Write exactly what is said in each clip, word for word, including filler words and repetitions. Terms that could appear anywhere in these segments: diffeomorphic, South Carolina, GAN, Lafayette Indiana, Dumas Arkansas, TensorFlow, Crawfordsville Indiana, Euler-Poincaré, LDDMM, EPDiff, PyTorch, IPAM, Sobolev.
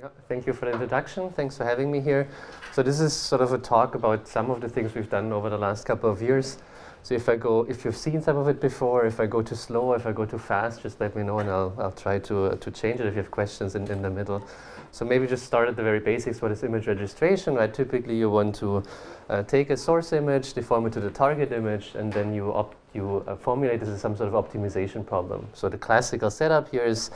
Yeah, thank you for the introduction. Thanks for having me here. So this is sort of a talk about some of the things we've done over the last couple of years. So if I go, if you've seen some of it before, if I go too slow, if I go too fast, just let me know, and I'll I'll try to uh, to change it if you have questions in in the middle. So maybe just start at the very basics. What is image registration? Right. Typically, you want to uh, take a source image, deform it to the target image, and then you opt you uh, formulate this as some sort of optimization problem. So the classical setup here is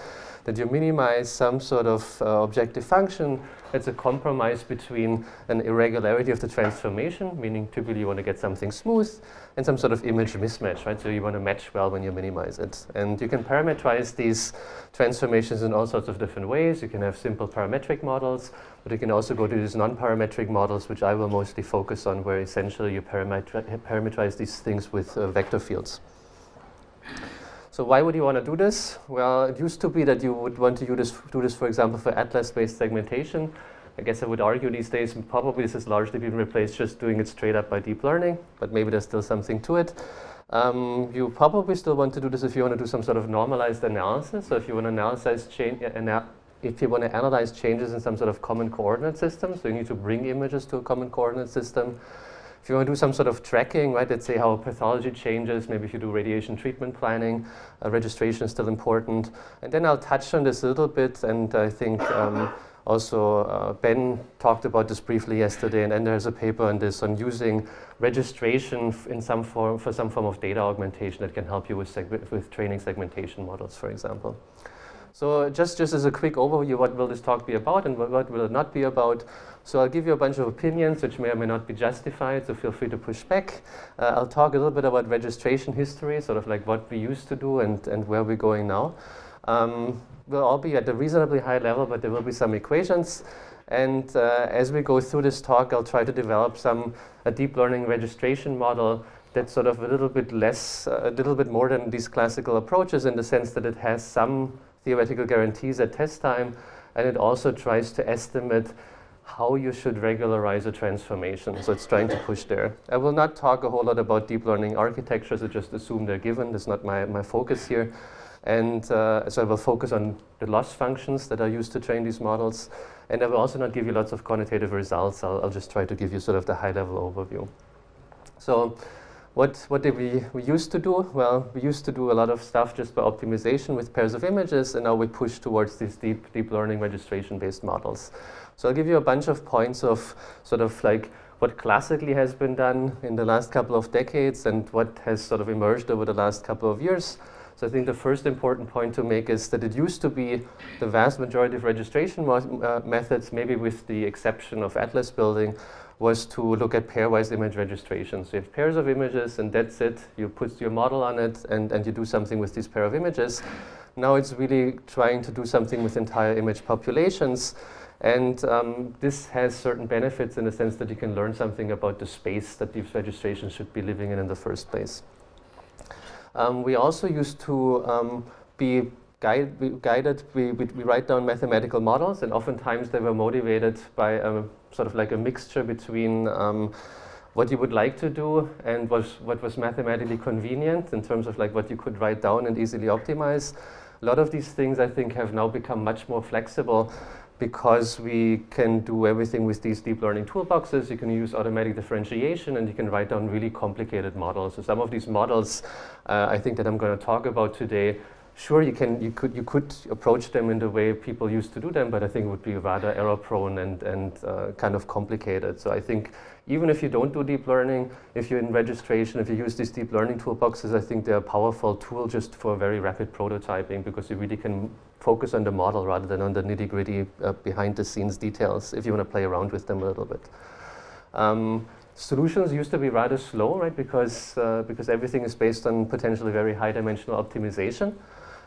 that you minimize some sort of uh, objective function that's a compromise between an irregularity of the transformation, meaning typically you want to get something smooth, and some sort of image mismatch, right? So you want to match well when you minimize it. And you can parameterize these transformations in all sorts of different ways. You can have simple parametric models, but you can also go to these non-parametric models, which I will mostly focus on, where essentially you parameter parameterize these things with uh, vector fields. So why would you want to do this? Well, it used to be that you would want to do this, do this for example, for atlas-based segmentation. I guess I would argue these days probably this has largely been replaced just doing it straight up by deep learning, but maybe there's still something to it. Um, you probably still want to do this if you want to do some sort of normalized analysis. So if you want to analyze change, ana if you want to analyze changes in some sort of common coordinate system, so you need to bring images to a common coordinate system. If you want to do some sort of tracking, right, let's say how pathology changes, maybe if you do radiation treatment planning, uh, registration is still important. And then I'll touch on this a little bit, and I think um, also uh, Ben talked about this briefly yesterday, and then there's a paper on this, on using registration f in some form for some form of data augmentation that can help you with, with training segmentation models, for example. So just, just as a quick overview, what will this talk be about and what, what will it not be about? So I'll give you a bunch of opinions which may or may not be justified, so feel free to push back. Uh, I'll talk a little bit about registration history, sort of like what we used to do and, and where we're going now. Um, we'll all be at a reasonably high level, but there will be some equations. And uh, as we go through this talk, I'll try to develop some a deep learning registration model that's sort of a little bit less, uh, a little bit more than these classical approaches, in the sense that it has some theoretical guarantees at test time, and it also tries to estimate how you should regularize a transformation. So it's trying to push there. I will not talk a whole lot about deep learning architectures. I just assume they're given. That's not my, my focus here. And uh, so I will focus on the loss functions that are used to train these models. And I will also not give you lots of quantitative results. I'll, I'll just try to give you sort of the high-level overview. So What, what did we, we used to do? Well, we used to do a lot of stuff just by optimization with pairs of images, and now we push towards these deep, deep learning registration-based models. So I'll give you a bunch of points of sort of like what classically has been done in the last couple of decades and what has sort of emerged over the last couple of years. So I think the first important point to make is that it used to be the vast majority of registration uh, methods, maybe with the exception of atlas building, was to look at pairwise image registration. So you have pairs of images, and that's it. You put your model on it, and, and you do something with these pair of images. Now it's really trying to do something with entire image populations. And um, this has certain benefits in the sense that you can learn something about the space that these registrations should be living in in the first place. Um, we also used to um, be guide, we guided, we, we, we write down mathematical models, and oftentimes they were motivated by a, sort of like a mixture between um, what you would like to do and was, what was mathematically convenient in terms of like what you could write down and easily optimize. A lot of these things, I think, have now become much more flexible, because we can do everything with these deep learning toolboxes. You can use automatic differentiation, and you can write down really complicated models. So some of these models, uh, I think, that I'm going to talk about today, sure, you can, you could, you could approach them in the way people used to do them, but I think it would be rather error-prone and, and uh, kind of complicated. So I think even if you don't do deep learning, if you're in registration, if you use these deep learning toolboxes, I think they're a powerful tool just for very rapid prototyping, because you really can focus on the model rather than on the nitty-gritty uh, behind-the-scenes details if you want to play around with them a little bit. Um, Solutions used to be rather slow, right? Because uh, because everything is based on potentially very high-dimensional optimization,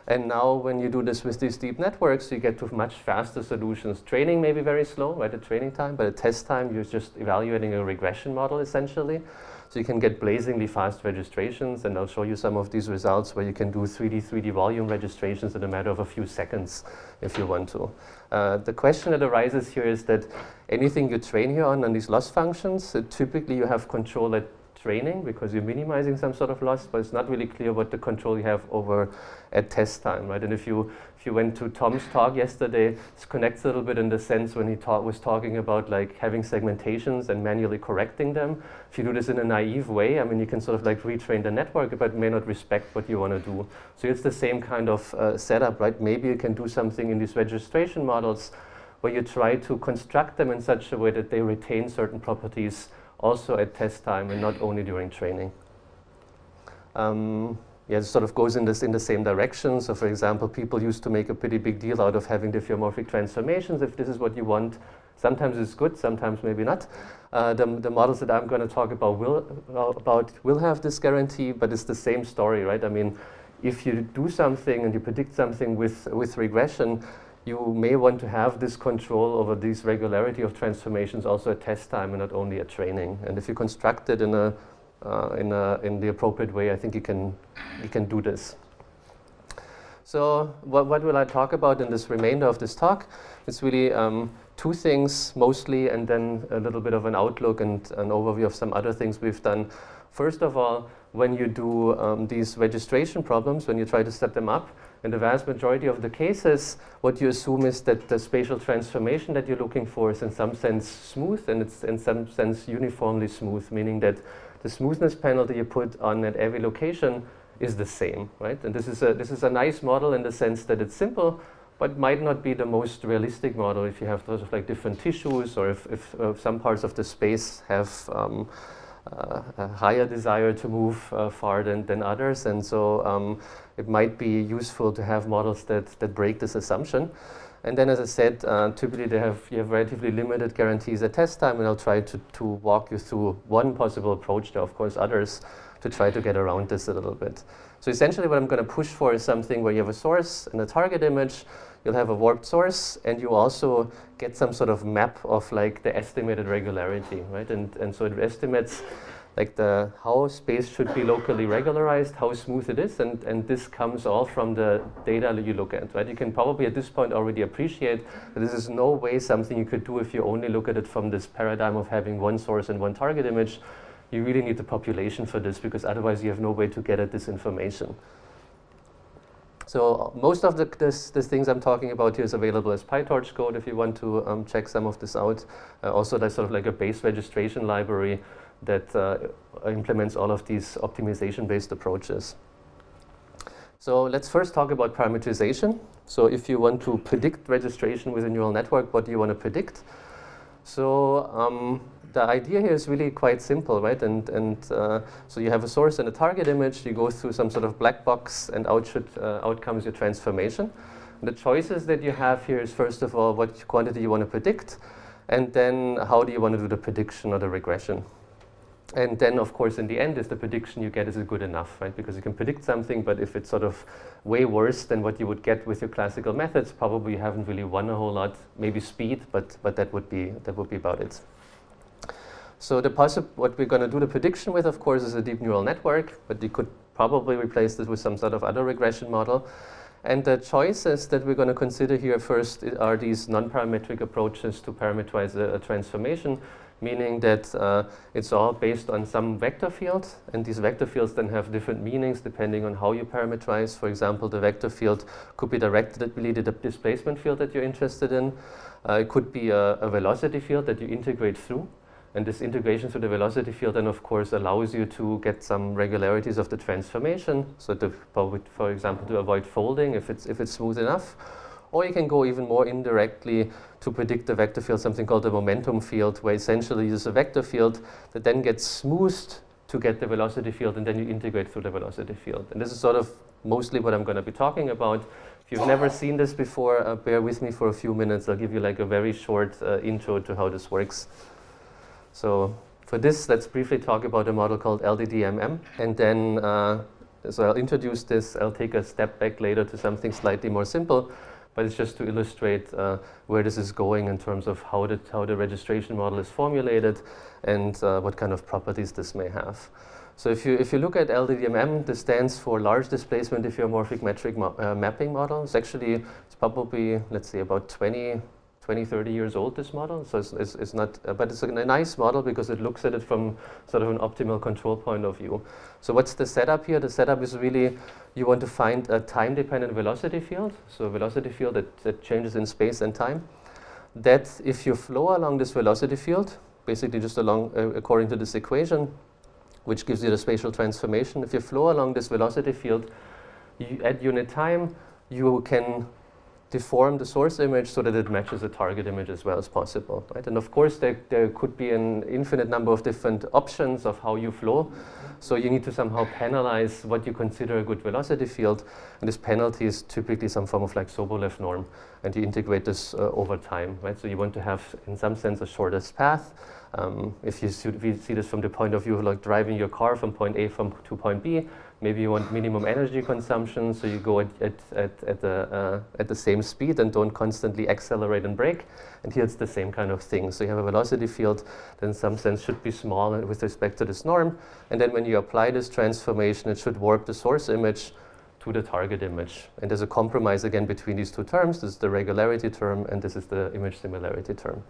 and now when you do this with these deep networks, you get to much faster solutions. Training may be very slow, right? At training time, but at test time, you're just evaluating a regression model essentially. So you can get blazingly fast registrations, and I'll show you some of these results where you can do three D, three D volume registrations in a matter of a few seconds if you want to. Uh, the question that arises here is that anything you train here on, on these loss functions, uh, typically you have control at training because you're minimizing some sort of loss, but it's not really clear what the control you have over at test time, right? And if you if you went to Tom's talk yesterday, it connects a little bit in the sense when he ta was talking about like having segmentations and manually correcting them. If you do this in a naive way, I mean, you can sort of like retrain the network, but may not respect what you want to do. So it's the same kind of uh, setup, right? Maybe you can do something in these registration models where you try to construct them in such a way that they retain certain properties also at test time and not only during training. Um, yeah, it sort of goes in, this, in the same direction. So for example, people used to make a pretty big deal out of having diffeomorphic transformations. If this is what you want, sometimes it's good, sometimes maybe not. Uh, the, the models that I'm going to talk about will, uh, about will have this guarantee, but it's the same story, right? I mean, if you do something and you predict something with, with regression, you may want to have this control over these regularity of transformations also at test time and not only at training. And if you construct it in a uh, in a in the appropriate way, I think you can you can do this. So what what will I talk about in this remainder of this talk? It's really um, two things mostly, and then a little bit of an outlook and an overview of some other things we've done. First of all, when you do um, these registration problems, when you try to set them up, in the vast majority of the cases, what you assume is that the spatial transformation that you're looking for is in some sense smooth, and it's in some sense uniformly smooth, meaning that the smoothness penalty you put on at every location is the same, right? And this is a, this is a nice model in the sense that it's simple, but might not be the most realistic model if you have sort of like different tissues, or if, if uh, some parts of the space have um, Uh, a higher desire to move uh, farther than, than others, and so um, it might be useful to have models that, that break this assumption. And then, as I said, uh, typically they have, you have relatively limited guarantees at test time, and I'll try to, to walk you through one possible approach. There are, of course, others to try to get around this a little bit. So essentially what I'm going to push for is something where you have a source and a target image, you'll have a warped source, and you also get some sort of map of like the estimated regularity, right? And, and so it estimates like the, how space should be locally regularized, how smooth it is, and, and this comes all from the data that you look at, right? You can probably at this point already appreciate that this is no way something you could do if you only look at it from this paradigm of having one source and one target image. You really need the population for this, because otherwise you have no way to get at this information. So most of the this, this things I'm talking about here is available as PyTorch code if you want to um, check some of this out. Uh, also, there's sort of like a base registration library that uh, implements all of these optimization-based approaches. So let's first talk about parameterization. So if you want to predict registration with a neural network, what do you want to predict? So um, the idea here is really quite simple, right? And, and uh, so you have a source and a target image. You go through some sort of black box, and out should, uh, out comes your transformation. And the choices that you have here is, first of all, what quantity you want to predict, and then how do you want to do the prediction or the regression. And then, of course, in the end, is the prediction you get, is it good enough, right? Because you can predict something, but if it's sort of way worse than what you would get with your classical methods, probably you haven't really won a whole lot. Maybe speed, but but that would be that would be about it. So the possi- what we're going to do the prediction with, of course, is a deep neural network, but you could probably replace this with some sort of other regression model. And the choices that we're going to consider here first are these non-parametric approaches to parameterize a, a transformation, meaning that uh, it's all based on some vector field, and these vector fields then have different meanings depending on how you parameterize. For example, the vector field could be directly the displacement field that you're interested in. Uh, it could be a, a velocity field that you integrate through, and this integration through the velocity field then, of course, allows you to get some regularities of the transformation, so to, for example, to avoid folding if it's, if it's smooth enough. Or you can go even more indirectly to predict the vector field, something called the momentum field, where essentially there's a vector field that then gets smoothed to get the velocity field, and then you integrate through the velocity field. And this is sort of mostly what I'm going to be talking about. If you've never seen this before, uh, bear with me for a few minutes. I'll give you like a very short uh, intro to how this works. So for this, let's briefly talk about a model called L D D M M, and then uh, so I'll introduce this. I'll take a step back later to something slightly more simple, but it's just to illustrate uh, where this is going in terms of how the, how the registration model is formulated and uh, what kind of properties this may have. So if you, if you look at L D D M M, this stands for Large Displacement Diffeomorphic Metric Mo uh, Mapping Model. It's actually, it's probably, let's see, about 20, twenty, thirty years old, this model. So it's, it's, it's not, uh, but it's a, a nice model because it looks at it from sort of an optimal control point of view. So what's the setup here? The setup is really, you want to find a time-dependent velocity field, so a velocity field that, that changes in space and time. That if you flow along this velocity field, basically just along uh, according to this equation, which gives you the spatial transformation, if you flow along this velocity field, you, at unit time, you can deform the source image so that it matches the target image as well as possible, right? And of course, there, there could be an infinite number of different options of how you flow. So you need to somehow penalize what you consider a good velocity field. And this penalty is typically some form of like Sobolev norm. And you integrate this uh, over time, right? So you want to have, in some sense, the shortest path. Um, if, you see, if you see this from the point of view of like driving your car from point A from to point B, maybe you want minimum energy consumption, so you go at, at, at, at, the, uh, at the same speed and don't constantly accelerate and brake. And here it's the same kind of thing. So you have a velocity field that in some sense should be small with respect to this norm. And then when you apply this transformation, it should warp the source image to the target image. And there's a compromise again between these two terms. This is the regularity term, and this is the image similarity term.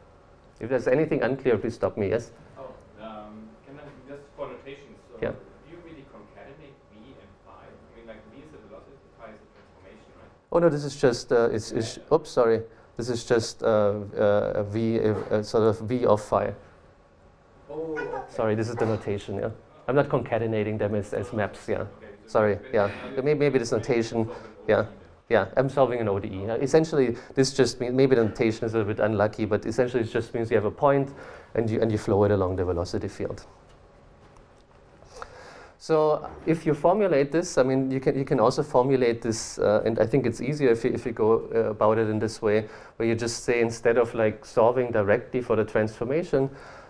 If there's anything unclear, please stop me, yes? Oh, um, can I just connotations? So yeah. Oh no, this is just, uh, it's, it's, oops, sorry, this is just uh, uh, V, uh, sort of V of phi. Oh, okay. Sorry, this is the notation, yeah. I'm not concatenating them as, as maps, yeah. Sorry, yeah, maybe, maybe this notation, yeah. Yeah, I'm solving an O D E. Uh, essentially, this just means, maybe the notation is a bit unlucky, but essentially it just means you have a point and you, and you flow it along the velocity field. So if you formulate this, I mean, you can, you can also formulate this, uh, and I think it's easier if you, if you go uh, about it in this way, where you just say, instead of like solving directly for the transformation,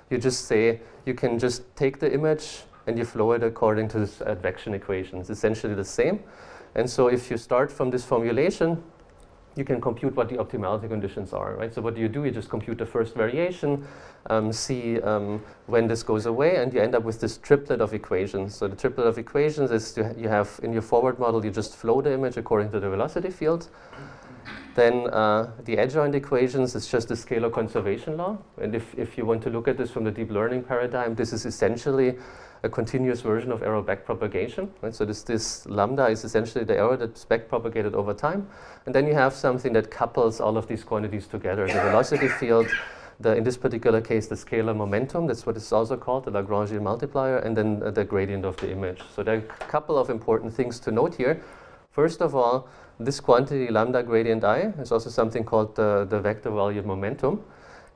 you just say, you can just take the image and you flow it according to this advection equation. It's essentially the same. And so if you start from this formulation, you can compute what the optimality conditions are, right? So what do you do? You just compute the first variation, um, see um, when this goes away, and you end up with this triplet of equations. So the triplet of equations is you have in your forward model, you just flow the image according to the velocity field. Then uh, the adjoint equations is just the scalar conservation law. And if, if you want to look at this from the deep learning paradigm, this is essentially a continuous version of error backpropagation, right? So this, this lambda is essentially the error that's backpropagated over time. And then you have something that couples all of these quantities together, the velocity field, the, in this particular case, the scalar momentum, that's what it's also called, the Lagrangian multiplier, and then uh, the gradient of the image. So there are a couple of important things to note here. First of all, this quantity lambda gradient I is also something called the, the vector value of momentum.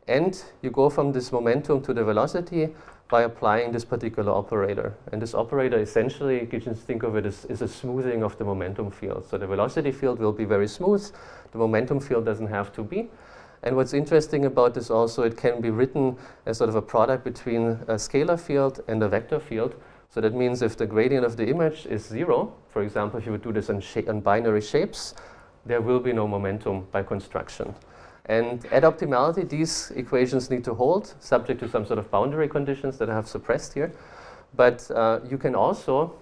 And you go from this momentum to the velocity by applying this particular operator. And this operator essentially, you can think of it as, as a smoothing of the momentum field. So the velocity field will be very smooth. The momentum field doesn't have to be. And what's interesting about this also, it can be written as sort of a product between a scalar field and a vector field. So that means if the gradient of the image is zero, for example, if you would do this on, sha on binary shapes, there will be no momentum by construction. And at optimality, these equations need to hold, subject to some sort of boundary conditions that I have suppressed here. But uh, you can also,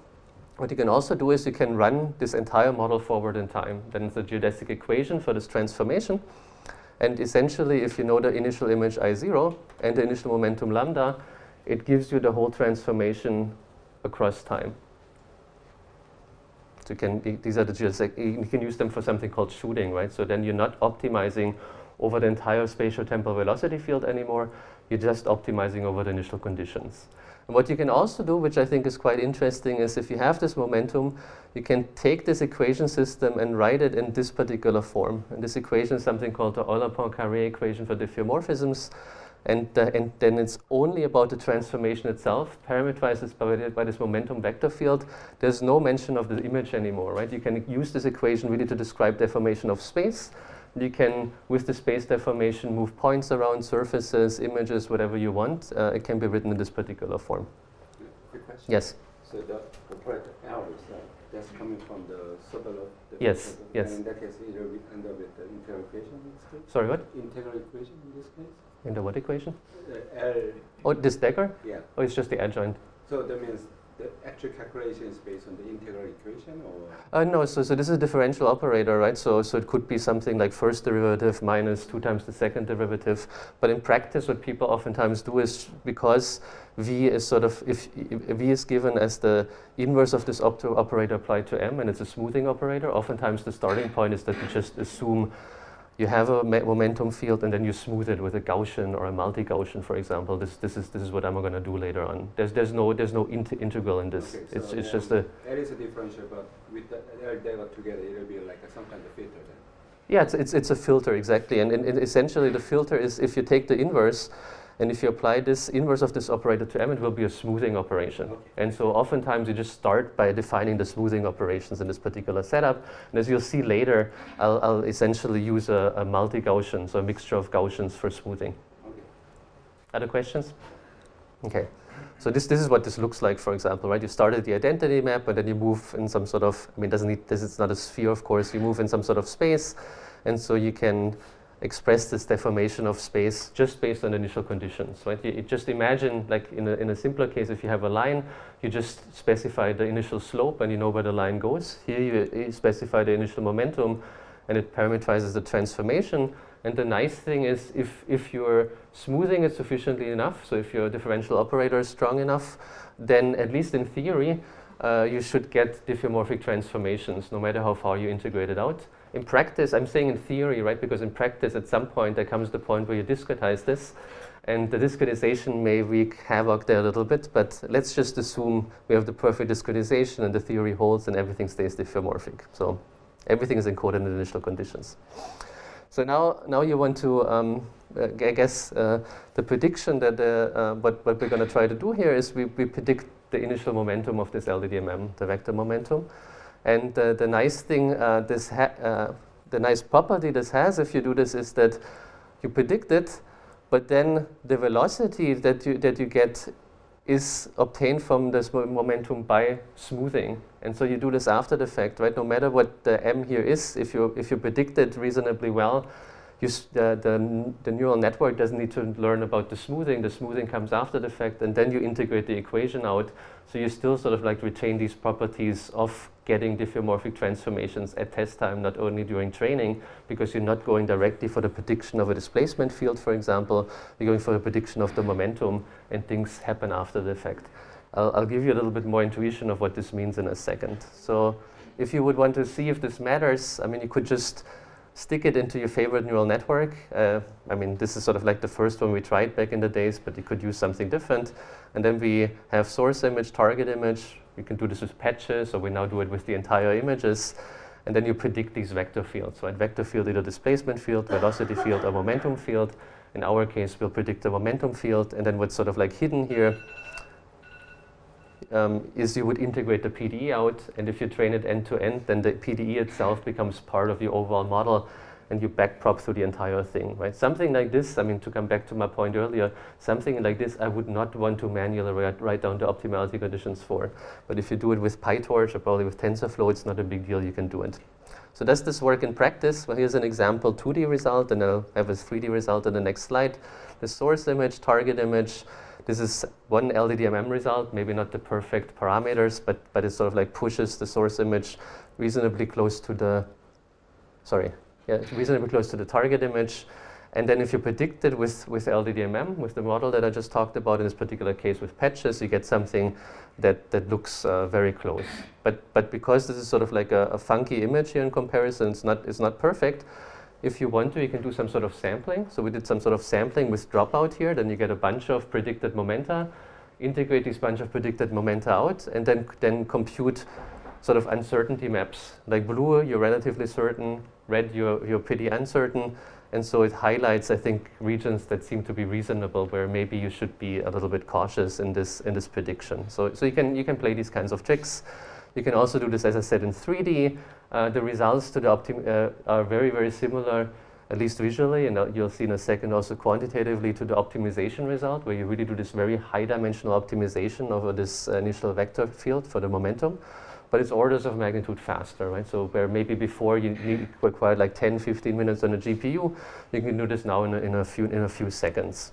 what you can also do is you can run this entire model forward in time. Then it's a geodesic equation for this transformation. And essentially, if you know the initial image I zero and the initial momentum lambda, it gives you the whole transformation across time. So you can, these are the geodesic, you can use them for something called shooting, right? So then you're not optimizing over the entire spatial temporal velocity field anymore, you're just optimizing over the initial conditions. And what you can also do, which I think is quite interesting, is if you have this momentum, you can take this equation system and write it in this particular form. And this equation is something called the Euler-Poincaré equation for diffeomorphisms. And, uh, and then it's only about the transformation itself, parameterized by, by this momentum vector field. There's no mention of the image anymore, right? You can use this equation really to describe deformation of space. You can, with the space deformation, move points around, surfaces, images, whatever you want. Uh, it can be written in this particular form. Good question. Yes? So the operator L is that, that's coming from the Sobolev. Yes, yes. And in that case, either we end up with the integral equation in this case? Sorry, what? Integral equation in this case? In the what equation? Uh, L. Oh, this dagger? Yeah. Oh, it's just the adjoint. So that means the actual calculation is based on the integral equation, or? Uh, no, so, so this is a differential operator, right? So, so it could be something like first derivative minus two times the second derivative. But in practice, what people oftentimes do is, because V is sort of, if, if V is given as the inverse of this opto operator applied to M, and it's a smoothing operator, oftentimes the starting point is that you just assume you have a me momentum field, and then you smooth it with a Gaussian or a multi-Gaussian, for example. This this is this is what I'm going to do later on. There's there's no there's no inter integral in this. Okay, so it's it's just a. That is a differential, but with the data together, it'll be like a, some kind of filter then. Yeah, it's it's it's a filter exactly, and, and, and essentially the filter is if you take the inverse, and if you apply this inverse of this operator to M, it will be a smoothing operation. Okay. And so oftentimes you just start by defining the smoothing operations in this particular setup. And as you'll see later, I'll, I'll essentially use a, a multi-Gaussian, so a mixture of Gaussians for smoothing. Okay. Other questions? Okay. So this, this is what this looks like, for example, right? You start at the identity map, and then you move in some sort of, I mean, doesn't need, this is not a sphere, of course. You move in some sort of space, and so you can express this deformation of space just based on initial conditions, right? You, you just imagine, like in a, in a simpler case, if you have a line, you just specify the initial slope and you know where the line goes. Here you, you specify the initial momentum and it parametrizes the transformation. And the nice thing is if, if you're smoothing it sufficiently enough, so if your differential operator is strong enough, then at least in theory, uh, you should get diffeomorphic transformations no matter how far you integrate it out. In practice, I'm saying in theory, right, because in practice at some point there comes the point where you discretize this, and the discretization may wreak havoc there a little bit, but let's just assume we have the perfect discretization and the theory holds and everything stays diffeomorphic. So everything is encoded in initial conditions. So now, now you want to, um, uh, I guess, uh, the prediction that the, uh, what, what we're going to try to do here is we, we predict the initial momentum of this L D D M M, the vector momentum. And uh, the nice thing, uh, this ha uh, the nice property this has, if you do this, is that you predict it, but then the velocity that you that you get is obtained from this momentum by smoothing. And so you do this after the fact, right? No matter what the m here is, if you if you predict it reasonably well, you s the, the the neural network doesn't need to learn about the smoothing. The smoothing comes after the fact, and then you integrate the equation out. So you still sort of like retain these properties of getting diffeomorphic transformations at test time, not only during training, because you're not going directly for the prediction of a displacement field, for example. You're going for the prediction of the momentum, and things happen after the fact. I'll, I'll give you a little bit more intuition of what this means in a second. So if you would want to see if this matters, I mean, you could just stick it into your favorite neural network. Uh, I mean, this is sort of like the first one we tried back in the days, but you could use something different. And then we have source image, target image. We can do this with patches, or we now do it with the entire images. And then you predict these vector fields, right? Vector field, either displacement field, velocity field, or momentum field. In our case, we'll predict the momentum field. And then what's sort of like hidden here Um, is you would integrate the P D E out, and if you train it end to end, then the P D E itself becomes part of your overall model, and you backprop through the entire thing, right? Something like this, I mean, to come back to my point earlier, something like this I would not want to manually write, write down the optimality conditions for. But if you do it with PyTorch or probably with TensorFlow, it's not a big deal, you can do it. So does this work in practice? Well, here's an example two D result, and I'll have a three D result in the next slide. The source image, target image. This is one L D D M M result, maybe not the perfect parameters, but, but it sort of like pushes the source image reasonably close to the, sorry, yeah, reasonably close to the target image. And then if you predict it with, with L D D M M, with the model that I just talked about in this particular case with patches, you get something that, that looks uh, very close. But, but because this is sort of like a, a funky image here in comparison, it's not, it's not perfect. If you want to, you can do some sort of sampling. So we did some sort of sampling with dropout here. Then you get a bunch of predicted momenta, integrate these bunch of predicted momenta out, and then, then compute sort of uncertainty maps. Like blue, you're relatively certain. Red, you're, you're pretty uncertain. And so it highlights, I think, regions that seem to be reasonable where maybe you should be a little bit cautious in this, in this prediction. So, so you can, you can play these kinds of tricks. You can also do this, as I said, in three D. Uh, the results to the optim uh, are very, very similar, at least visually, and uh, you'll see in a second also quantitatively to the optimization result, where you really do this very high-dimensional optimization over this uh, initial vector field for the momentum. But it's orders of magnitude faster, right? So where maybe before you need required like ten, fifteen minutes on a G P U, you can do this now in a, in a few in a few seconds.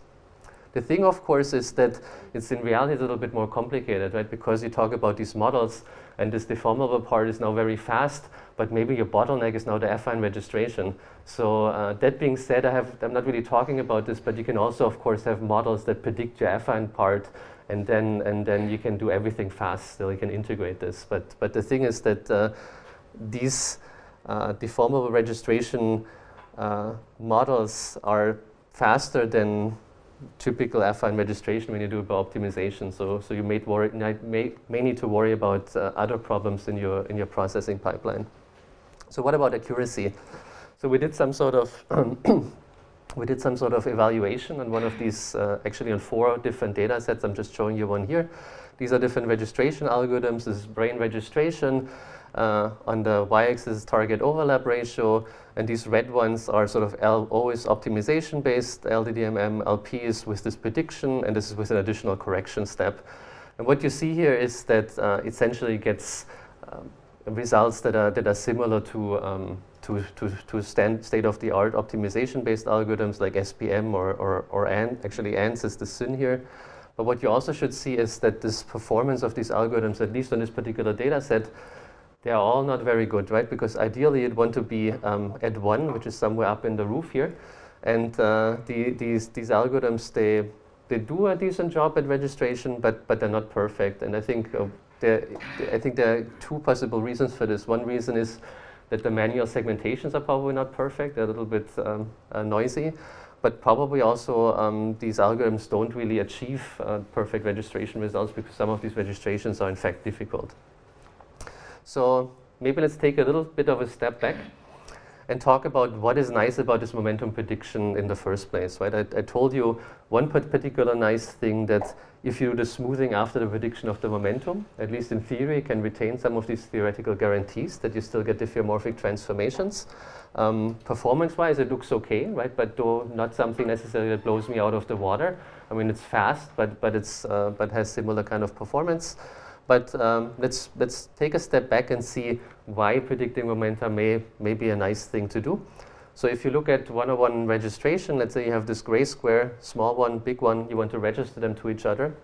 The thing, of course, is that it's in reality a little bit more complicated, right? Because you talk about these models, and this deformable part is now very fast, but maybe your bottleneck is now the affine registration. So uh, that being said, I have, I'm not really talking about this, but you can also, of course, have models that predict your affine part, and then, and then you can do everything fast, so you can integrate this. But, but the thing is that uh, these uh, deformable registration uh, models are faster than typical affine registration when you do about optimization. So, so you may, worry, may, may need to worry about uh, other problems in your, in your processing pipeline. So what about accuracy? So we did some sort of we did some sort of evaluation on one of these, uh, actually on four different data sets. I'm just showing you one here. These are different registration algorithms. This is brain registration. Uh, on the y-axis target overlap ratio, and these red ones are sort of L O is optimization based, L D D M M, L P is with this prediction, and this is with an additional correction step. And what you see here is that uh, essentially gets um, results that are that are similar to um, to to, to stand state-of-the-art optimization based algorithms like S P M or or, or A N D. Actually, A N S is the sin here. But what you also should see is that this performance of these algorithms, at least on this particular data set, they are all not very good, right? Because ideally you'd want to be um, at one, which is somewhere up in the roof here. And uh, the, these, these algorithms, they, they do a decent job at registration, but, but they're not perfect. And I think, uh, there, I think there are two possible reasons for this. One reason is that the manual segmentations are probably not perfect. They're a little bit um, uh, noisy. But probably also um, these algorithms don't really achieve uh, perfect registration results because some of these registrations are in fact difficult. So maybe let's take a little bit of a step back and talk about what is nice about this momentum prediction in the first place, right? I, I told you one particular nice thing that if you do the smoothing after the prediction of the momentum, at least in theory, can retain some of these theoretical guarantees that you still get diffeomorphic transformations. Um, Performance-wise, it looks okay, right? But though not something necessarily that blows me out of the water. I mean, it's fast, but but it's uh, but has similar kind of performance. But um, let's, let's take a step back and see why predicting momenta may, may be a nice thing to do. So if you look at one oh one registration, let's say you have this gray square, small one, big one, you want to register them to each other.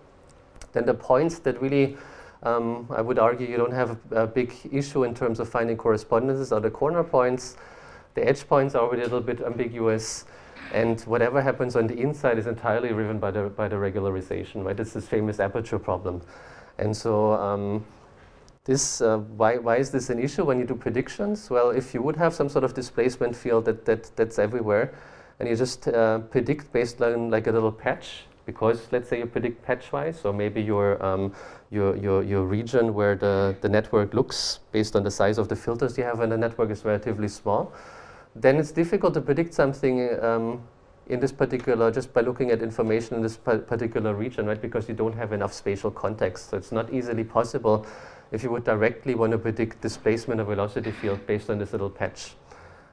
Then the points that really, um, I would argue, you don't have a, a big issue in terms of finding correspondences are the corner points. The edge points are already a little bit ambiguous. And whatever happens on the inside is entirely driven by the, by the regularization, right? It's this famous aperture problem. And so um, this, uh, why, why is this an issue when you do predictions? Well, if you would have some sort of displacement field that, that, that's everywhere, and you just uh, predict based on like a little patch, because let's say you predict patch-wise, or maybe your, um, your, your, your region where the, the network looks based on the size of the filters you have and the network is relatively small, then it's difficult to predict something um, in this particular, just by looking at information in this particular region, right? Because you don't have enough spatial context. So it's not easily possible if you would directly want to predict displacement of velocity field based on this little patch.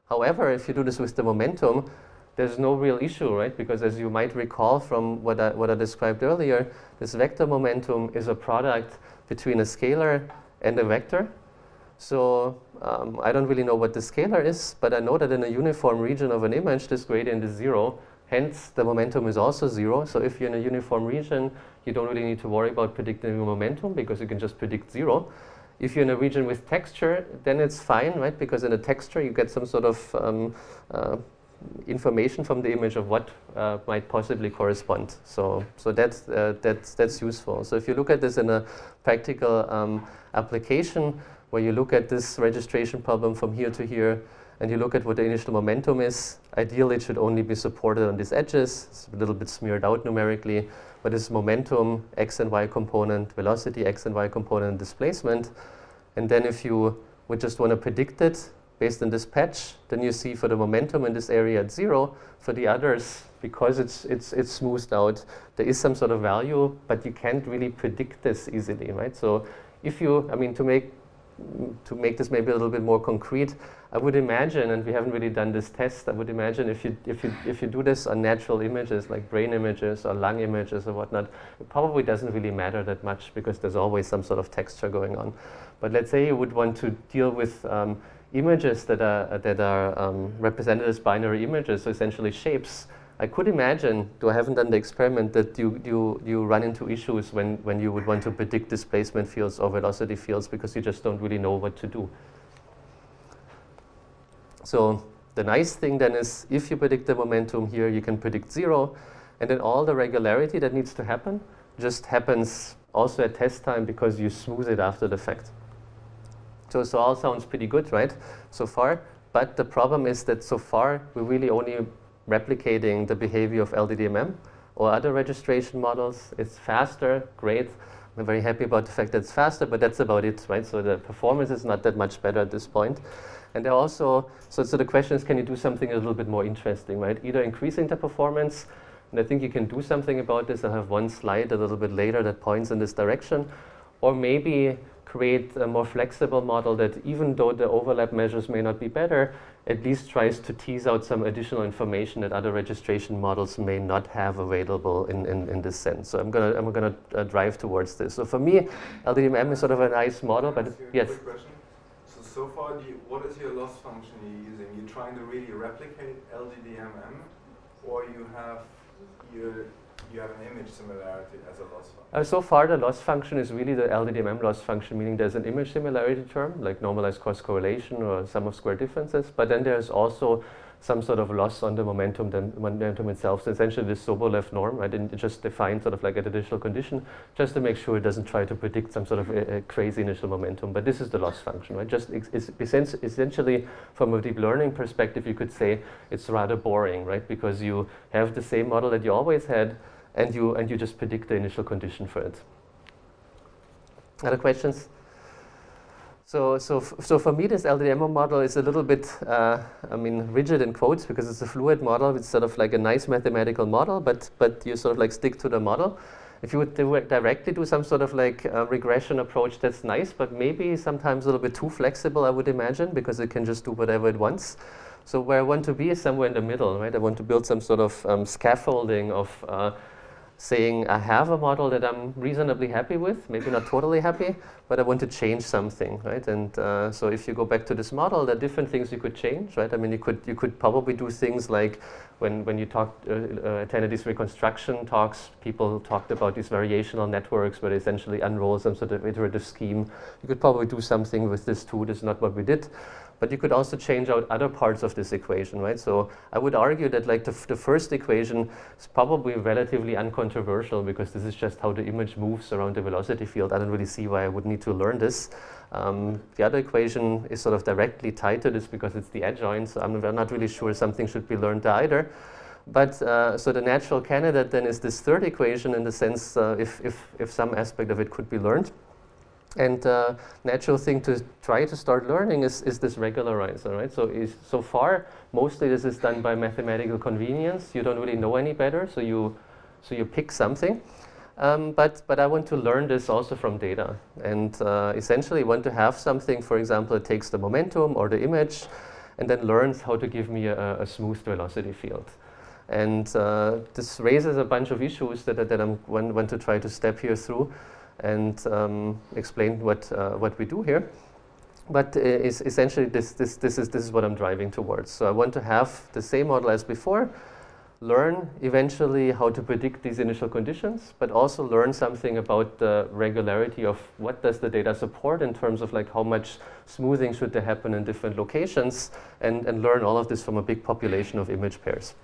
However, if you do this with the momentum, there's no real issue, right? Because as you might recall from what I, what I described earlier, this vector momentum is a product between a scalar and a vector. So um, I don't really know what the scalar is, but I know that in a uniform region of an image, this gradient is zero. Hence, the momentum is also zero. So if you're in a uniform region, you don't really need to worry about predicting momentum because you can just predict zero. If you're in a region with texture, then it's fine, right? Because in a texture, you get some sort of um, uh, information from the image of what uh, might possibly correspond. So, so that's, uh, that's, that's useful. So if you look at this in a practical um, application, where you look at this registration problem from here to here, and you look at what the initial momentum is. Ideally, it should only be supported on these edges. It's a little bit smeared out numerically. But this momentum, x and y component, velocity, x and y component, displacement. And then if you would just want to predict it based on this patch, then you see for the momentum in this area at zero. For the others, because it's, it's, it's smoothed out, there is some sort of value, but you can't really predict this easily, right? So if you, I mean, to make to make this maybe a little bit more concrete, I would imagine, and we haven't really done this test, I would imagine if you, if you, if you do this on natural images, like brain images or lung images or whatnot, it probably doesn't really matter that much because there's always some sort of texture going on. But let's say you would want to deal with um, images that are, that are um, represented as binary images, so essentially shapes, I could imagine, though I haven't done the experiment, that you, you, you run into issues when, when you would want to predict displacement fields or velocity fields, because you just don't really know what to do. So the nice thing then is, if you predict the momentum here, you can predict zero, and then all the regularity that needs to happen just happens also at test time, because you smooth it after the fact. So it all sounds pretty good, right, so far, but the problem is that so far we're really only replicating the behavior of L D D M M or other registration models. It's faster, great. I'm very happy about the fact that it's faster, but that's about it, right? So the performance is not that much better at this point. And they're also, so, so the question is, can you do something a little bit more interesting, right? Either increasing the performance, and I think you can do something about this. I'll have one slide a little bit later that points in this direction. Or maybe create a more flexible model that, even though the overlap measures may not be better, at least tries to tease out some additional information that other registration models may not have available in, in, in this sense. So I'm going to I'm gonna, uh, drive towards this. So for me, L D D M M is sort of a nice model. But yes? Quick question. So, so far, do you, what is your loss function you're using? You're trying to really replicate L D D M M, or you have your You have an image similarity as a loss function? Uh, so far, the loss function is really the L D D M M loss function, meaning there's an image similarity term, like normalized cross correlation or sum of square differences. But then there's also some sort of loss on the momentum, then momentum itself. So essentially, this Sobolev norm, right? It just defines sort of like an additional condition, just to make sure it doesn't try to predict some sort of a, a crazy initial momentum. But this is the loss function, right? Just it's essentially, from a deep learning perspective, you could say it's rather boring, right? Because you have the same model that you always had, and you, and you just predict the initial condition for it. Other questions? So, so, f so for me, this L D D M M model is a little bit, uh, I mean, rigid in quotes, because it's a fluid model. It's sort of like a nice mathematical model, but, but you sort of like stick to the model. If you would do directly do some sort of like uh, regression approach, that's nice, but maybe sometimes a little bit too flexible, I would imagine, because it can just do whatever it wants. So where I want to be is somewhere in the middle, right? I want to build some sort of um, scaffolding of uh, saying I have a model that I'm reasonably happy with, maybe not totally happy, but I want to change something, right? And uh, so if you go back to this model, there are different things you could change, right? I mean, you could you could probably do things like when when you talked uh, uh, attended these reconstruction talks, people talked about these variational networks where they essentially unroll some sort of iterative scheme. You could probably do something with this too. This is not what we did. But you could also change out other parts of this equation, right? So I would argue that like the, f the first equation is probably relatively uncontroversial, because this is just how the image moves around the velocity field. I don't really see why I would need to learn this. Um, the other equation is sort of directly tied to this because it's the adjoint, so I'm not really sure something should be learned either. But uh, so the natural candidate then is this third equation, in the sense uh, if, if, if some aspect of it could be learned. And the uh, natural thing to try to start learning is, is this regularizer, right? So, is, so far, mostly this is done by mathematical convenience. You don't really know any better, so you, so you pick something. Um, but, but I want to learn this also from data. And uh, essentially want to have something, for example, that takes the momentum or the image and then learns how to give me a, a smooth velocity field. And uh, this raises a bunch of issues that, that I want, want to try to step here through and um, explain what uh, what we do here, but uh, is essentially this this this is this is what I'm driving towards. So I want to have the same model as before, learn eventually how to predict these initial conditions, but also learn something about the regularity of what does the data support in terms of like how much smoothing should there happen in different locations, and and learn all of this from a big population of image pairs.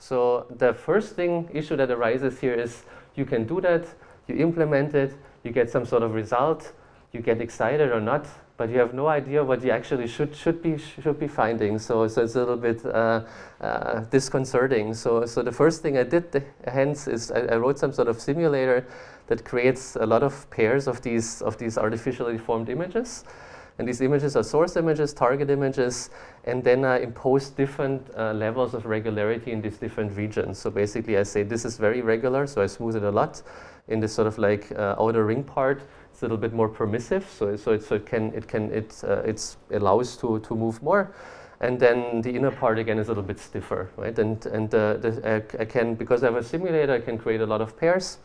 So the first thing issue that arises here is you can do that. You implement it, you get some sort of result, you get excited or not, but you have no idea what you actually should should be should be finding. So, so it's a little bit uh, uh, disconcerting. So, so the first thing I did, th hence, is I, I wrote some sort of simulator that creates a lot of pairs of these of these artificially formed images. And these images are source images, target images, and then I impose different uh, levels of regularity in these different regions. So basically I say this is very regular, so I smooth it a lot. In this sort of like uh, outer ring part, it's a little bit more permissive, so, so, it, so it can, it can, it uh, it's allows to, to move more. And then the inner part again is a little bit stiffer, right? And, and uh, the, I, I can, because I have a simulator, I can create a lot of pairs.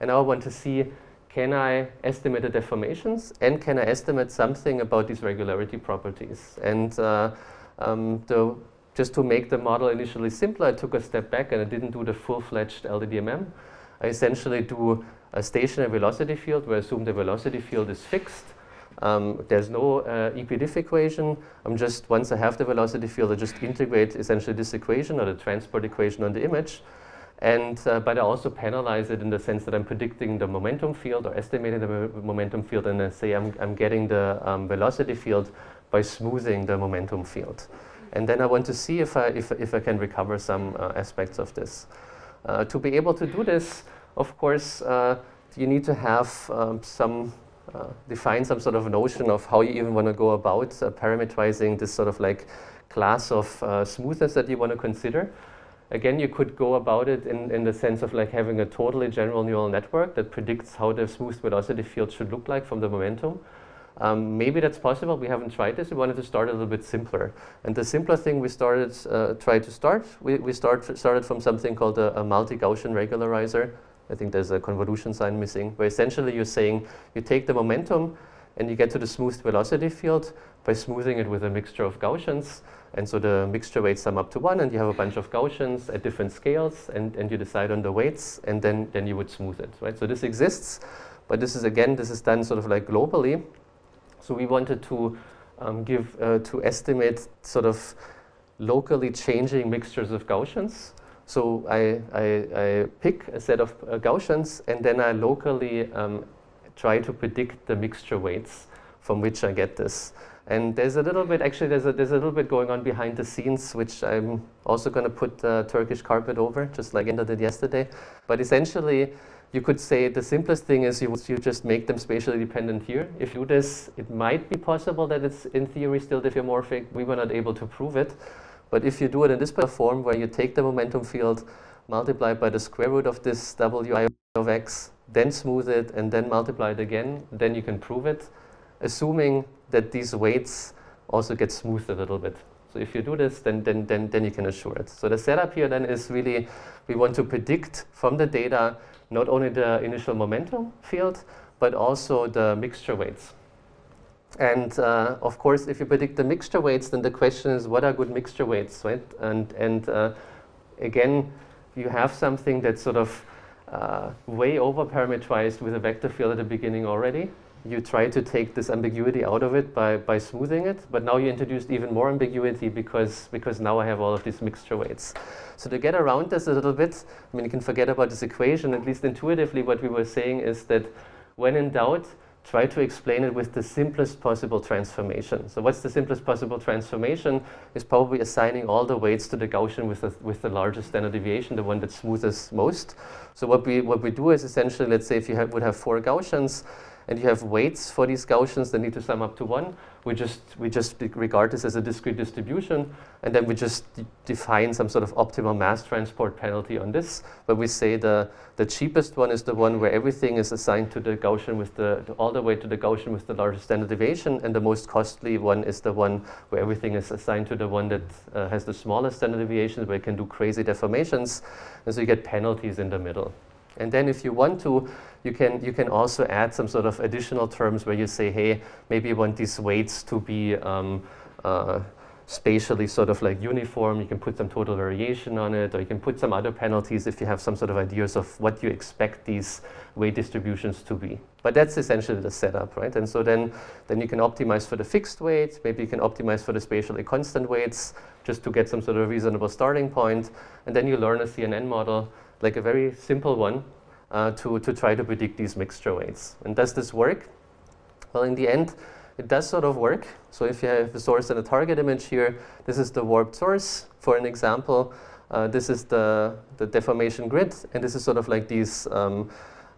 And now I want to see, can I estimate the deformations, and can I estimate something about these regularity properties? And uh, um, the just to make the model initially simpler, I took a step back and I didn't do the full-fledged L D D M M. I essentially do a stationary velocity field where I assume the velocity field is fixed. Um, there's no uh, EPDiff equation. I'm just, once I have the velocity field, I just integrate essentially this equation or the transport equation on the image. And, uh, but I also penalize it in the sense that I'm predicting the momentum field or estimating the momentum field, and I say I'm, I'm getting the um, velocity field by smoothing the momentum field. And then I want to see if I, if, if I can recover some uh, aspects of this. Uh, to be able to do this, of course, uh, you need to have um, some, uh, define some sort of notion of how you even want to go about uh, parametrizing this sort of like class of uh, smoothness that you want to consider. Again, you could go about it in, in the sense of like having a totally general neural network that predicts how the smooth velocity field should look like from the momentum. Um, maybe that's possible. We haven't tried this. We wanted to start a little bit simpler. And the simpler thing we started, uh, tried to start, we, we start, started from something called a, a multi-Gaussian regularizer. I think there's a convolution sign missing, where essentially you're saying you take the momentum and you get to the smooth velocity field by smoothing it with a mixture of Gaussians. And so the mixture weights sum up to one, and you have a bunch of Gaussians at different scales, and, and you decide on the weights, and then, then you would smooth it, right? So this exists, but this is, again, this is done sort of like globally. So we wanted to um, give, uh, to estimate sort of locally changing mixtures of Gaussians. So I, I, I pick a set of uh, Gaussians, and then I locally um, try to predict the mixture weights from which I get this. And there's a little bit, actually, there's a, there's a little bit going on behind the scenes, which I'm also going to put uh, Turkish carpet over, just like Ender did yesterday. But essentially, you could say the simplest thing is you, you just make them spatially dependent here. If you do this, it might be possible that it's, in theory, still diffeomorphic. We were not able to prove it. But if you do it in this form, where you take the momentum field, multiply by the square root of this wi of x, then smooth it, and then multiply it again, then you can prove it, assuming that these weights also get smoothed a little bit. So if you do this, then, then, then, then you can assure it. So the setup here then is really, we want to predict from the data not only the initial momentum field, but also the mixture weights. And uh, of course, if you predict the mixture weights, then the question is, what are good mixture weights, right? And, and uh, again, you have something that's sort of uh, way over parametrized with a vector field at the beginning already. You try to take this ambiguity out of it by, by smoothing it, but now you introduced even more ambiguity because, because now I have all of these mixture weights. So to get around this a little bit, I mean, you can forget about this equation, at least intuitively what we were saying is that when in doubt, try to explain it with the simplest possible transformation. So what's the simplest possible transformation is probably assigning all the weights to the Gaussian with the, with the largest standard deviation, the one that smooths most. So what we, what we do is essentially, let's say if you have, would have four Gaussians, and you have weights for these Gaussians that need to sum up to one. We just, we just regard this as a discrete distribution, and then we just de define some sort of optimal mass transport penalty on this, but we say the, the cheapest one is the one where everything is assigned to the Gaussian with the, to all the way to the Gaussian with the largest standard deviation, and the most costly one is the one where everything is assigned to the one that uh, has the smallest standard deviation, where you can do crazy deformations, and so you get penalties in the middle. And then if you want to, you can, you can also add some sort of additional terms where you say, hey, maybe you want these weights to be um, uh, spatially sort of like uniform. You can put some total variation on it, or you can put some other penalties if you have some sort of ideas of what you expect these weight distributions to be. But that's essentially the setup, right? And so then, then you can optimize for the fixed weight. Maybe you can optimize for the spatially constant weights just to get some sort of reasonable starting point. And then you learn a C N N model, like a very simple one, uh, to, to try to predict these mixture weights. And does this work? Well, in the end, it does sort of work. So if you have a source and a target image here, this is the warped source, for an example. Uh, this is the, the deformation grid, and this is sort of like these, um,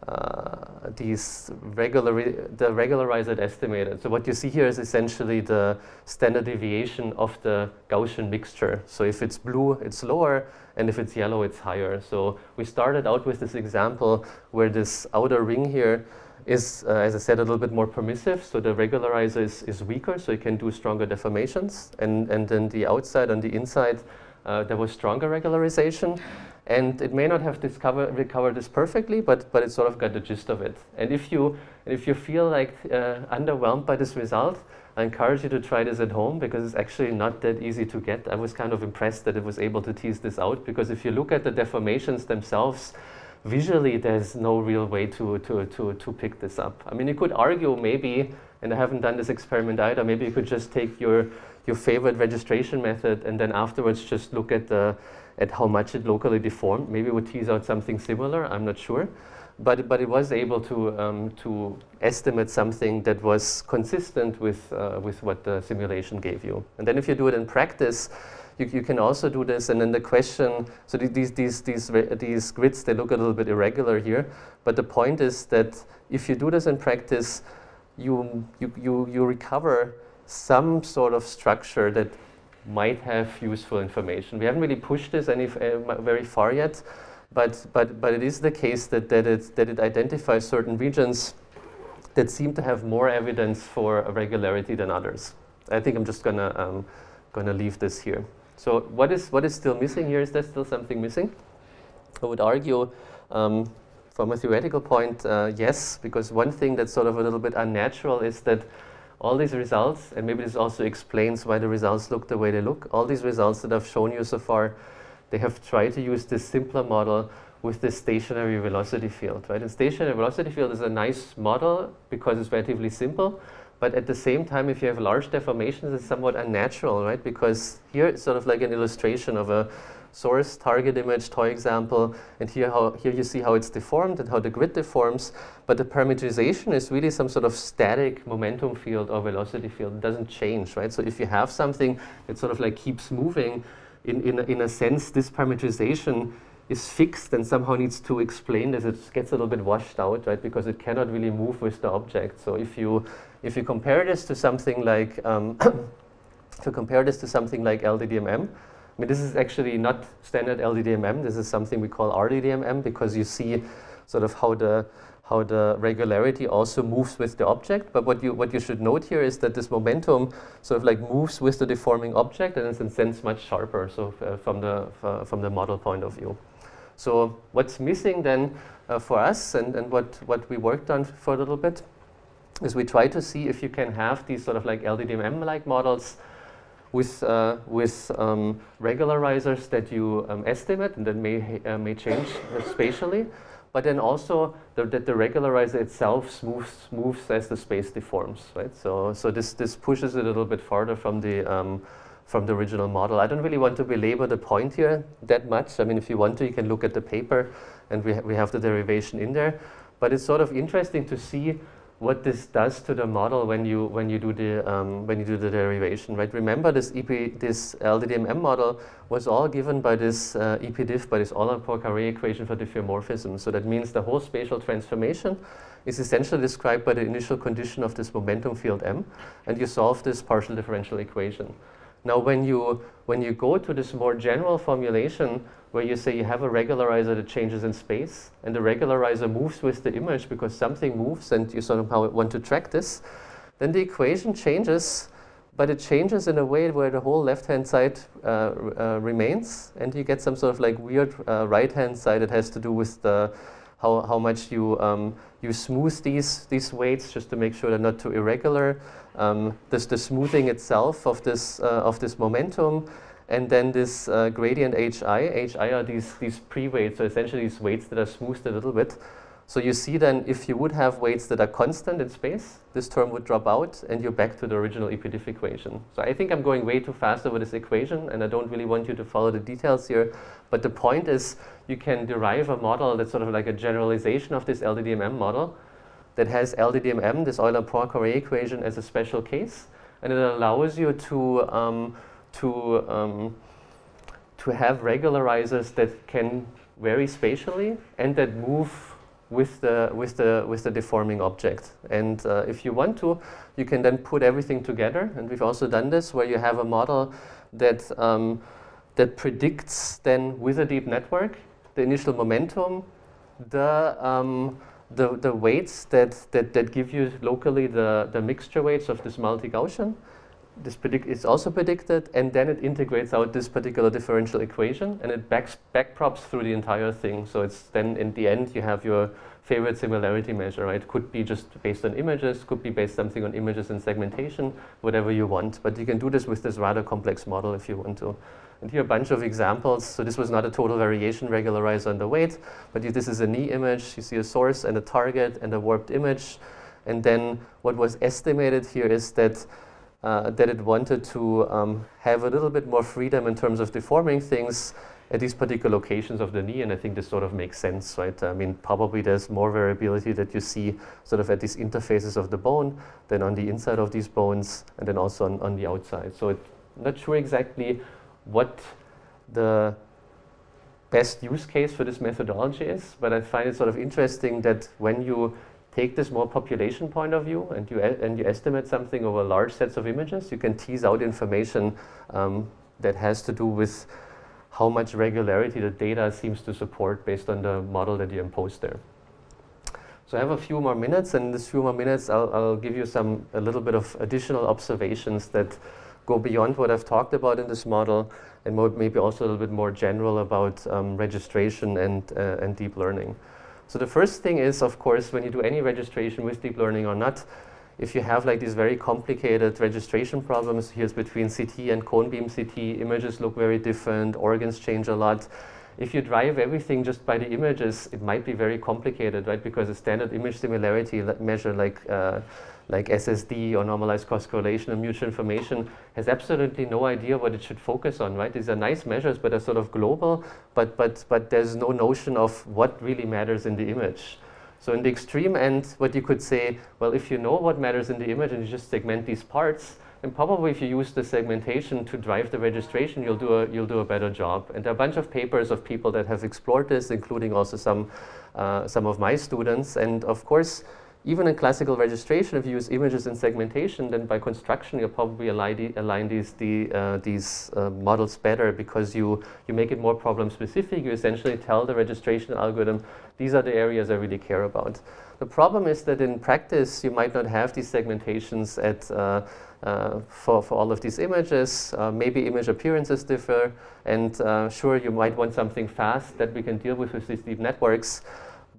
uh, these regulari the regularized estimated. So what you see here is essentially the standard deviation of the Gaussian mixture. So if it's blue, it's lower. And if it's yellow, it's higher. So we started out with this example where this outer ring here is, uh, as I said, a little bit more permissive. So the regularizer is, is weaker, so you can do stronger deformations. And, and then the outside and the inside, uh, there was stronger regularization. And it may not have discover, recovered this perfectly, but, but it sort of got the gist of it. And if you, if you feel like uh, underwhelmed by this result, I encourage you to try this at home because it's actually not that easy to get. I was kind of impressed that it was able to tease this out, because if you look at the deformations themselves, visually there's no real way to, to, to, to pick this up. I mean, you could argue maybe, and I haven't done this experiment either, maybe you could just take your, your favorite registration method and then afterwards just look at, the, at how much it locally deformed. Maybe it would tease out something similar, I'm not sure. But, but it was able to, um, to estimate something that was consistent with, uh, with what the simulation gave you. And then if you do it in practice, you, you can also do this. And then the question, so these, these, these, these grids, they look a little bit irregular here. But the point is that if you do this in practice, you, you, you, you recover some sort of structure that might have useful information. We haven't really pushed this any f uh, very far yet. But, but, but it is the case that, that, it, that it identifies certain regions that seem to have more evidence for regularity than others. I think I'm just going to um, gonna leave this here. So what is, what is still missing here? Is there still something missing? I would argue, um, from a theoretical point, uh, yes, because one thing that's sort of a little bit unnatural is that all these results, and maybe this also explains why the results look the way they look, all these results that I've shown you so far, they have tried to use this simpler model with this stationary velocity field, right? And stationary velocity field is a nice model because it's relatively simple, but at the same time, if you have large deformations, it's somewhat unnatural, right? Because here it's sort of like an illustration of a source, target image, toy example, and here, how, here you see how it's deformed and how the grid deforms, but the parameterization is really some sort of static momentum field or velocity field. It doesn't change, right? So if you have something that sort of like keeps moving, In, in, a, in a sense, this parameterization is fixed and somehow needs to explain this. It gets a little bit washed out, right? Because it cannot really move with the object. So if you if you compare this to something like um, if you compare this to something like L D D M M, I mean, this is actually not standard L D D M M. This is something we call R D D M M because you see sort of how the how the regularity also moves with the object. But what you, what you should note here is that this momentum sort of like moves with the deforming object and is in a sense much sharper, so uh, from, the, uh, from the model point of view. So what's missing then uh, for us, and, and what, what we worked on for a little bit, is we try to see if you can have these sort of like L D D M M-like models with, uh, with um, regularizers that you um, estimate and that may, uh, may change spatially. But then also the, that the regularizer itself moves, moves as the space deforms, right? So, so this, this pushes it a little bit farther from the, um, from the original model. I don't really want to belabor the point here that much. I mean, if you want to, you can look at the paper, and we, ha we have the derivation in there. But it's sort of interesting to see what this does to the model when you, when you, do, the, um, when you do the derivation, right? Remember, this, E P, this L D D M M model was all given by this uh, EPDiff, by this Euler-Poincaré equation for diffeomorphism. So that means the whole spatial transformation is essentially described by the initial condition of this momentum field M, and you solve this partial differential equation. Now, when you, when you go to this more general formulation where you say you have a regularizer that changes in space, and the regularizer moves with the image because something moves and you somehow want to track this, then the equation changes, but it changes in a way where the whole left-hand side uh, uh, remains, and you get some sort of like weird uh, right-hand side that has to do with the how, how much you, um, you smooth these, these weights just to make sure they're not too irregular. Um, this the smoothing itself of this, uh, of this momentum, and then this uh, gradient H I. H I are these, these pre-weights, so essentially these weights that are smoothed a little bit. So you see then if you would have weights that are constant in space, this term would drop out and you're back to the original EPDiff equation. So I think I'm going way too fast over this equation, and I don't really want you to follow the details here. But the point is you can derive a model that's sort of like a generalization of this L D D M M model that has L D D M M, this Euler-Poincaré equation, as a special case, and it allows you to um, to um, to have regularizers that can vary spatially and that move with the with the with the deforming object. And uh, if you want to, you can then put everything together. And we've also done this where you have a model that um, that predicts then with a deep network the initial momentum, the um, The, the weights that, that, that give you locally the, the mixture weights of this multi-Gaussian, this predict is also predicted, and then it integrates out this particular differential equation, and it backs, backprops through the entire thing. So it's then, in the end, you have your favorite similarity measure, right? Could be just based on images, could be based something on images and segmentation, whatever you want. But you can do this with this rather complex model if you want to. And here are a bunch of examples. So this was not a total variation regularizer on the weight, but this is a knee image. You see a source and a target and a warped image. And then what was estimated here is that Uh, that it wanted to um, have a little bit more freedom in terms of deforming things at these particular locations of the knee, and I think this sort of makes sense, right? I mean, probably there's more variability that you see sort of at these interfaces of the bone than on the inside of these bones, and then also on, on the outside. So it's not sure exactly what the best use case for this methodology is, but I find it sort of interesting that when you take this more population point of view, and you and you estimate something over large sets of images, you can tease out information um, that has to do with how much regularity the data seems to support based on the model that you impose there. So I have a few more minutes, and in this few more minutes, I'll, I'll give you some a little bit of additional observations that go beyond what I've talked about in this model, and more, maybe also a little bit more general about um, registration and uh, and deep learning. So the first thing is, of course, when you do any registration with deep learning or not, if you have like these very complicated registration problems, here's between C T and cone beam C T, images look very different, organs change a lot. If you drive everything just by the images, it might be very complicated, right? Because a standard image similarity measure like uh, like S S D or normalized cross correlation or mutual information has absolutely no idea what it should focus on, right? These are nice measures, but they're sort of global, but, but, but there's no notion of what really matters in the image. So in the extreme end, what you could say, well, if you know what matters in the image and you just segment these parts, and probably if you use the segmentation to drive the registration, you'll do a, you'll do a better job. And there are a bunch of papers of people that have explored this, including also some, uh, some of my students. And of course, even in classical registration, if you use images and segmentation, then by construction you'll probably align, align these, the, uh, these uh, models better, because you, you make it more problem specific. You essentially tell the registration algorithm, these are the areas I really care about. The problem is that in practice, you might not have these segmentations at, uh, uh, for, for all of these images. Uh, maybe image appearances differ, and uh, sure, you might want something fast that we can deal with with these deep networks.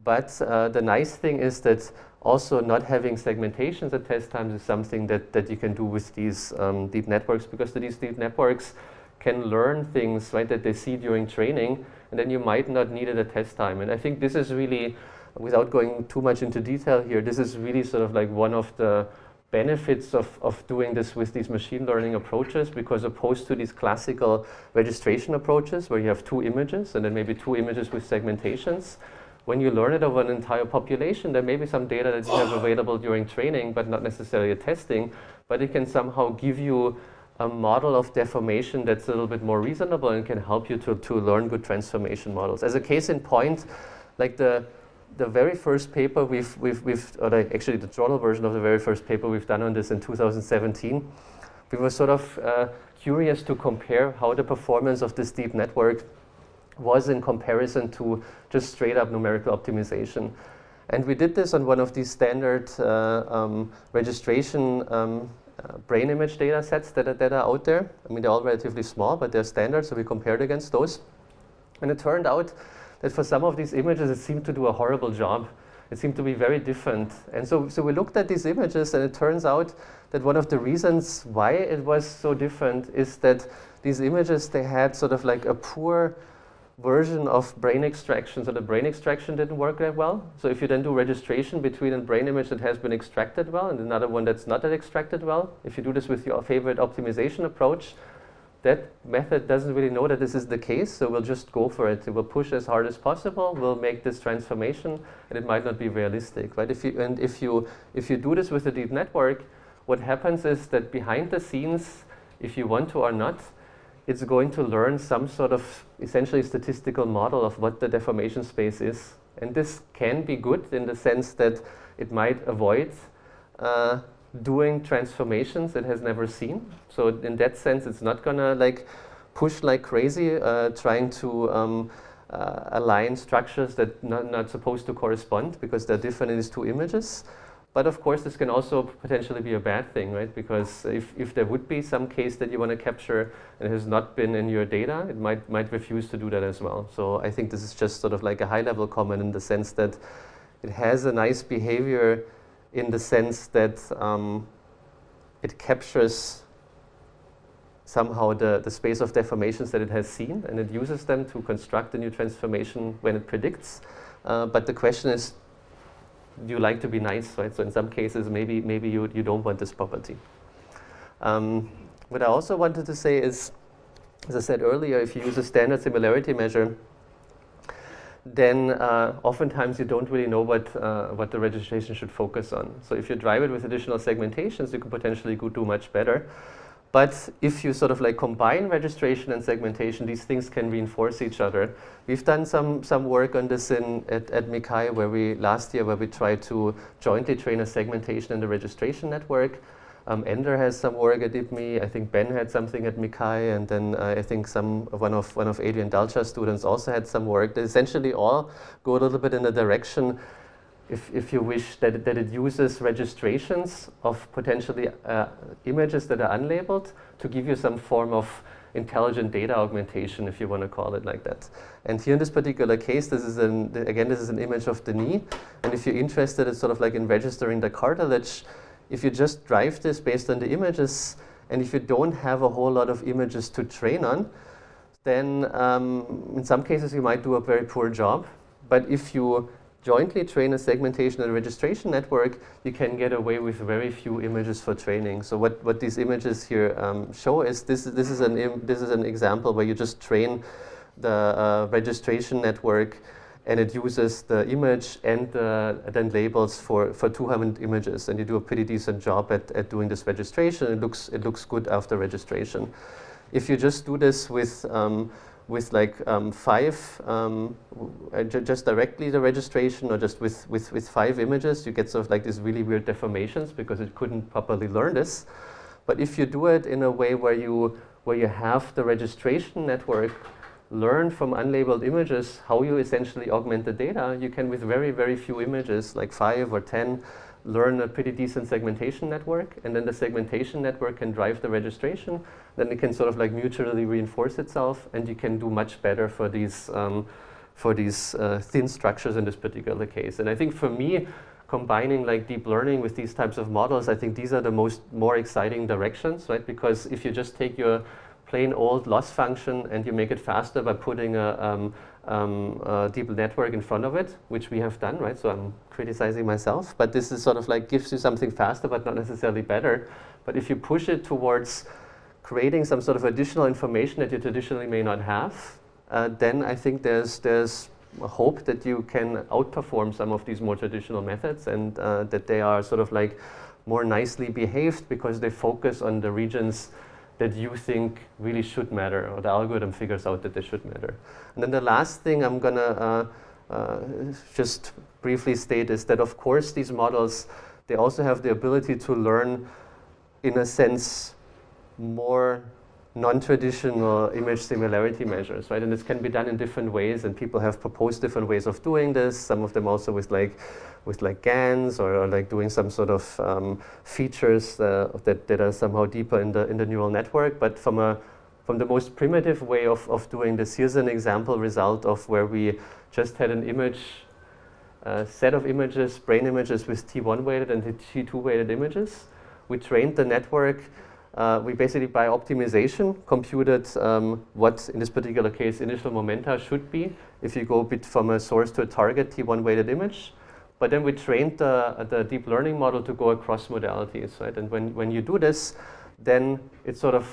But uh, the nice thing is that also not having segmentations at test times is something that, that you can do with these um, deep networks, because these deep networks can learn things, right, that they see during training, and then you might not need it at test time. And I think this is really, without going too much into detail here, this is really sort of like one of the benefits of, of doing this with these machine learning approaches, because opposed to these classical registration approaches where you have two images and then maybe two images with segmentations, when you learn it over an entire population, there may be some data that you have available during training, but not necessarily at testing, but it can somehow give you a model of deformation that's a little bit more reasonable and can help you to, to learn good transformation models. As a case in point, like the, the very first paper we've, we've, we've or the, actually the journal version of the very first paper we've done on this in two thousand seventeen, we were sort of uh, curious to compare how the performance of this deep network was in comparison to just straight up numerical optimization. And we did this on one of these standard uh, um, registration um, uh, brain image data sets that are, that are out there. I mean, they're all relatively small, but they're standard, so we compared against those. And it turned out that for some of these images, it seemed to do a horrible job. It seemed to be very different. And so, so we looked at these images, and it turns out that one of the reasons why it was so different is that these images, they had sort of like a poor version of brain extraction, so the brain extraction didn't work that well. So if you then do registration between a brain image that has been extracted well and another one that's not that extracted well, if you do this with your favorite optimization approach, that method doesn't really know that this is the case, so we'll just go for it. We'll push as hard as possible, we'll make this transformation, and it might not be realistic, right? If you, and if you, if you do this with a deep network, what happens is that behind the scenes, if you want to or not, it's going to learn some sort of essentially statistical model of what the deformation space is. And this can be good in the sense that it might avoid uh, doing transformations it has never seen. So in that sense, it's not gonna like push like crazy, uh, trying to um, uh, align structures that not, not supposed to correspond because they're different in these two images. But of course, this can also potentially be a bad thing, right? Because if, if there would be some case that you want to capture and has not been in your data, it might, might refuse to do that as well. So I think this is just sort of like a high-level comment in the sense that it has a nice behavior in the sense that um, it captures somehow the, the space of deformations that it has seen, and it uses them to construct a new transformation when it predicts. Uh, but the question is, do you like to be nice, right? So in some cases, maybe maybe you you don't want this property. Um, what I also wanted to say is, as I said earlier, if you use a standard similarity measure, then uh, oftentimes you don't really know what uh, what the registration should focus on. So if you drive it with additional segmentations, you can potentially go do much better. But if you sort of like combine registration and segmentation, these things can reinforce each other. We've done some, some work on this in, at, at Mikai, where we, last year, where we tried to jointly train a segmentation and a registration network. Um, Ender has some work at I P M E. I think Ben had something at Mikai, and then uh, I think some one of, one of Adrian Dalcha's students also had some work. They essentially all go a little bit in the direction, If, if you wish, that it, that it uses registrations of potentially uh, images that are unlabeled to give you some form of intelligent data augmentation, if you want to call it like that. And here in this particular case, this is an, th again, this is an image of the knee. And if you're interested, it's sort of like in registering the cartilage. If you just drive this based on the images, and if you don't have a whole lot of images to train on, then um, in some cases you might do a very poor job. But if you jointly train a segmentation and registration network, you can get away with very few images for training. So what, what these images here um, show is this, this, is an im this is an example where you just train the uh, registration network, and it uses the image and uh, then labels for, for two hundred images. And you do a pretty decent job at, at doing this registration. It looks, it looks good after registration. If you just do this with um, with like um, five, um, ju just directly the registration, or just with, with, with five images, you get sort of like these really weird deformations because it couldn't properly learn this. But if you do it in a way where you, where you have the registration network learn from unlabeled images how you essentially augment the data, you can, with very, very few images, like five or ten, learn a pretty decent segmentation network, and then the segmentation network can drive the registration. Then it can sort of like mutually reinforce itself, and you can do much better for these um, for these uh, thin structures in this particular case. And I think for me, combining like deep learning with these types of models, I think these are the most more exciting directions, right? Because if you just take your plain old loss function and you make it faster by putting a, um, um, a deep network in front of it, which we have done, right? So I'm criticizing myself, but this is sort of like gives you something faster, but not necessarily better. But if you push it towards creating some sort of additional information that you traditionally may not have, uh, then I think there's there's a hope that you can outperform some of these more traditional methods, and uh, that they are sort of like more nicely behaved because they focus on the regions that you think really should matter, or the algorithm figures out that they should matter. And then the last thing I'm going to uh, uh, just briefly state is that, of course, these models, they also have the ability to learn, in a sense, more non-traditional image similarity measures, right? And this can be done in different ways, and people have proposed different ways of doing this, some of them also with like with like GANs, or, or like doing some sort of um, features uh, that, that are somehow deeper in the in the neural network. But from a from the most primitive way of, of doing this, here's an example result of where we just had an image, uh, set of images, brain images with T one weighted and T two weighted images. We trained the network. Uh, we basically, by optimization, computed um, what, in this particular case, initial momenta should be if you go bit from a source to a target T one weighted image. But then we trained the, the deep learning model to go across modalities, right? And when, when you do this, then it sort of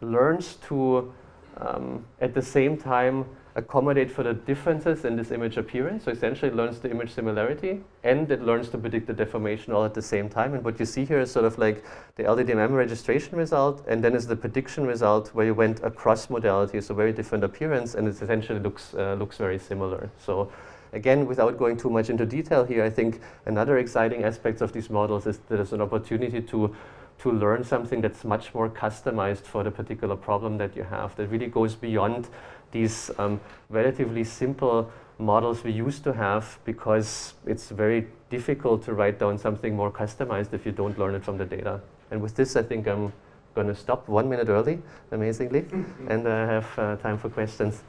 learns to, um, at the same time, accommodate for the differences in this image appearance. So essentially it learns the image similarity, and it learns to predict the deformation all at the same time. And what you see here is sort of like the L D D M M registration result, and then is the prediction result where you went across modalities, so very different appearance, and it essentially looks, uh, looks very similar. So again, without going too much into detail here, I think another exciting aspect of these models is that there's an opportunity to to learn something that's much more customized for the particular problem that you have, that really goes beyond these um, relatively simple models we used to have, because it's very difficult to write down something more customized if you don't learn it from the data. And with this, I think I'm going to stop one minute early, amazingly, and I uh, have uh, time for questions.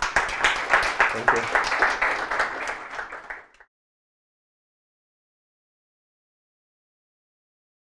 Thank you.